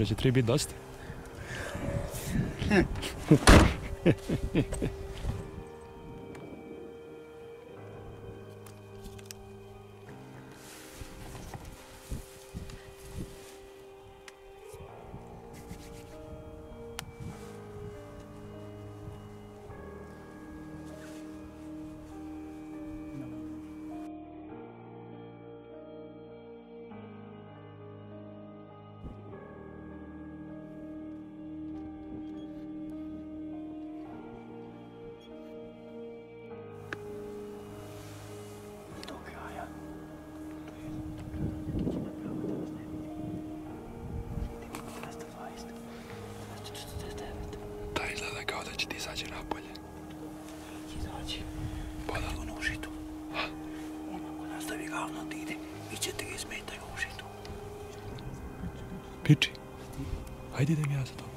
trece, trebuie de asta. Pici, haide de viață, Doamne.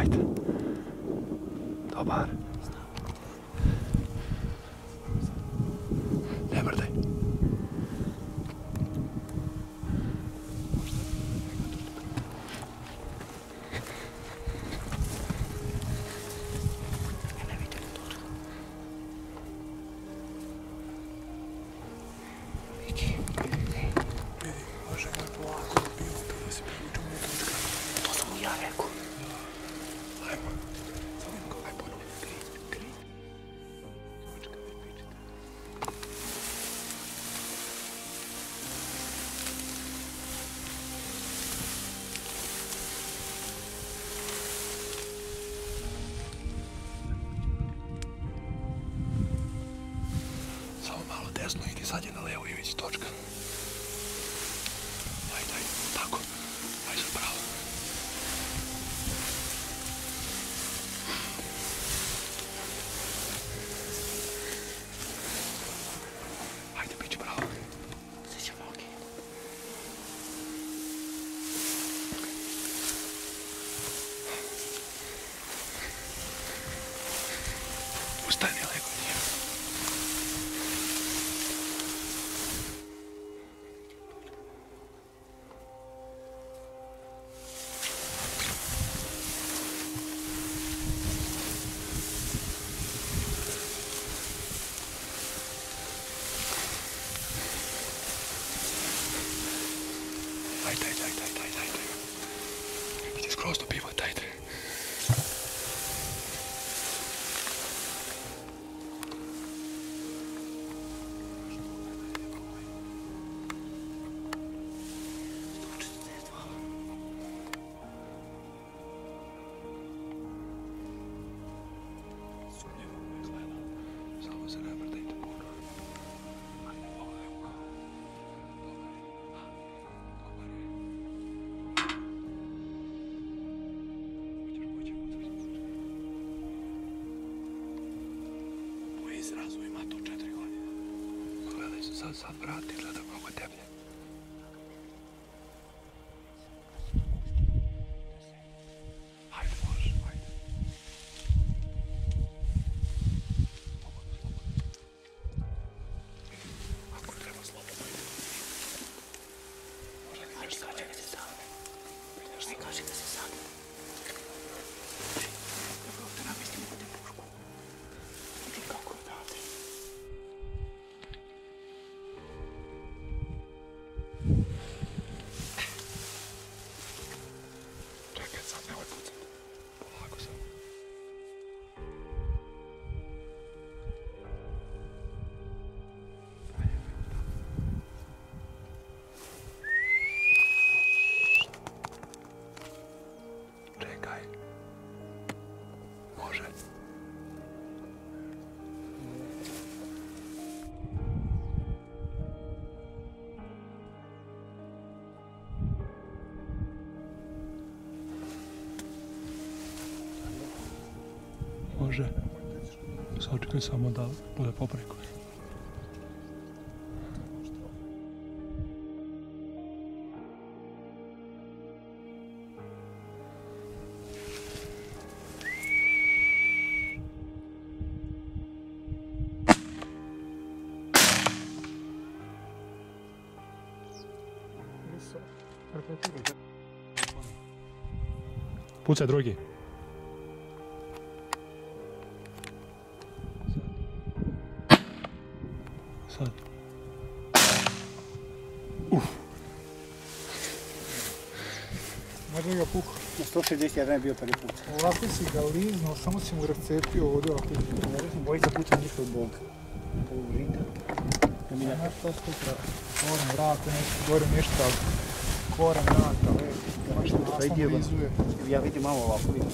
Haide. Dobar. Ne mrdaj. Idi sad je na levo i već točka. Ajde, tako. Ajde za pravo. Ajde, bit će pravo. Sve ćemo ok. Ustani lego. Daj. Idi skroz do piva, daj. Zrazu ima tu 4 godine. Gledaj se sad vrati, gledaj mnogo deblje. može sačekaj samo da bude popreko. Pucaj drugi. Sad. Možda ga pukao. Na 161 je bio prvi put. Ovako si ga liznao, samo si mu razcepio ovdje ovako. Bojica pucao njihov bog. Povrita. Znaš što skutra? Koran, vrata, nešto gore, nešto koran, vrata, baš nasno blizuje. Ja vidim malo ovako, vidim.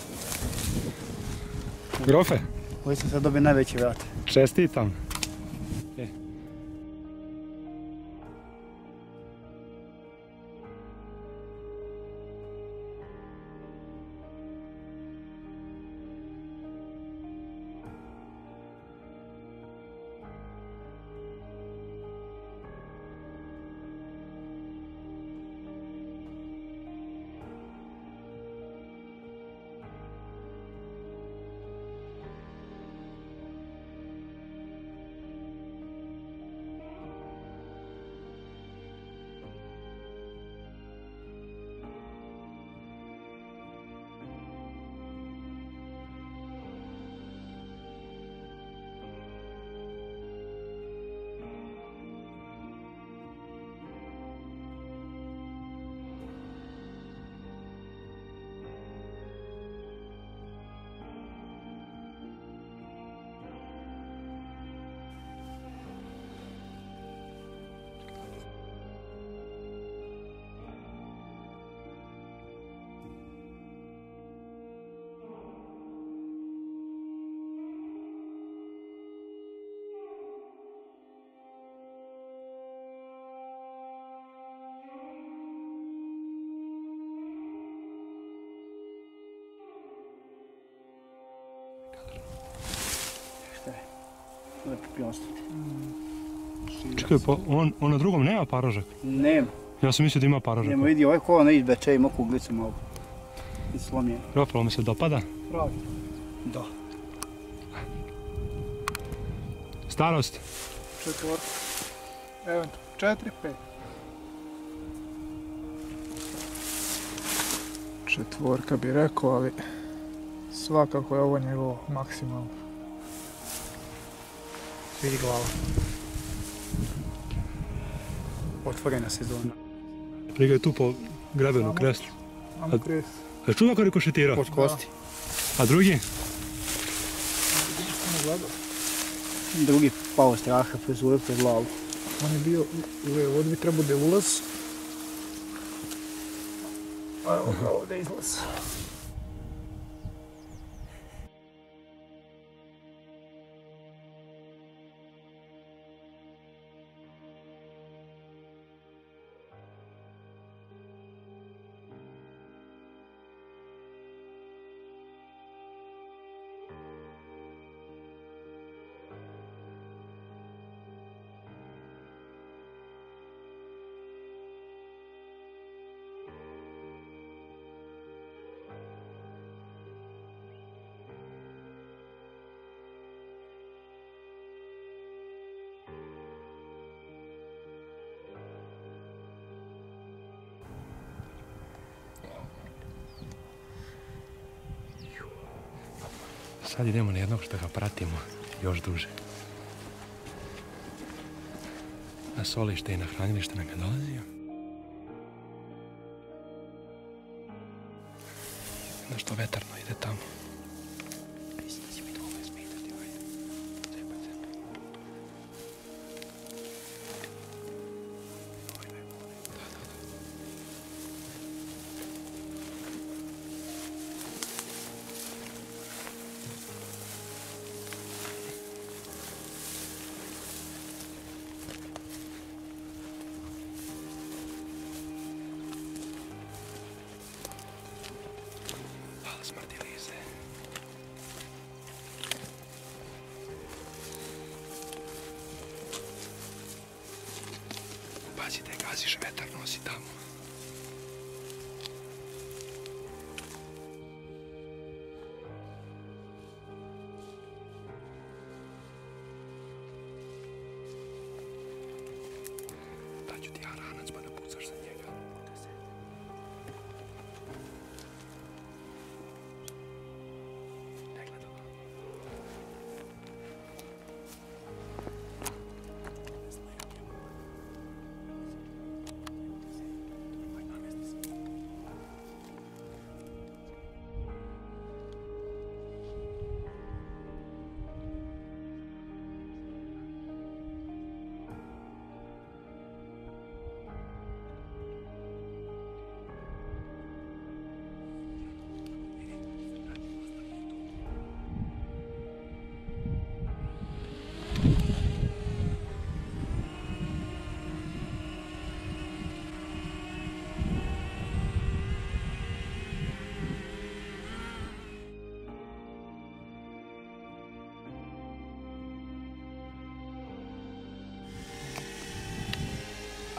Grofe? Ovo sam sad dobio najveći vrat. Čestitam. Lepo pionstati. Čekaj, pa on na drugom nema paražak? Nema. Ja sam mislio da ima paražak. Nema, vidi, ovaj kovan ne izbeče, ima kuglicu malo. I slomljena. Ropalo mi se dopada? Pravi. Da. Starost? Četvorka. Eventu, 4-5. Četvorka bi rekao, ali svakako je ovo njegovo maksimalno. Vidi glava. Otvorena sezona. Prigaj tu po grabenu kreslu. Samo kres. A čuva ko rikošetira? Pod kosti. A drugi? Drugi pao straha, prezure pred glavu. On je bio, ovdje bi trebao da je ulaz. A ovdje je izlaz. Sad idemo na jednog što ga pratimo još duže. Na solište i na hranilište nam je dolazio. Nešto vetarno ide tamo. Smrti lize. gazi, taj gaziš, vetar nosi tamo. Daću ti ja ranac pa da pucaš za njega.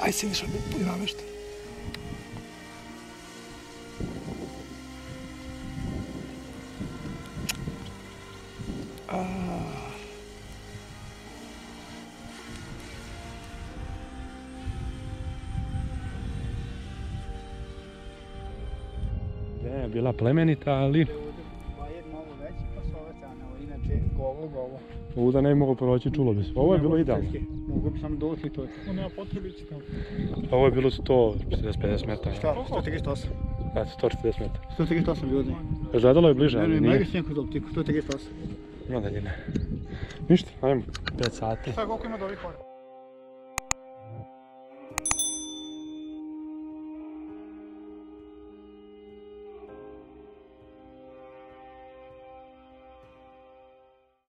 Aj se više poigraveš ti. Ne, bila plemenita, ali... Ovo da ne bi mogo proći, čulo bi se. Ovo je bilo idealno. Mogu bi sam došli to. Ovo nema potrebe ići tamo. Ovo je bilo 140-50 metara. Šta? 138. Da, 140 metara. 138 ljudi. Zadalo je bliže, ali nije. Ne, ne, ne, ne, ne, ne, 138. Ima daljine. Ništa, ajmo. 5 sati. Šta, koliko ima do ovih hora?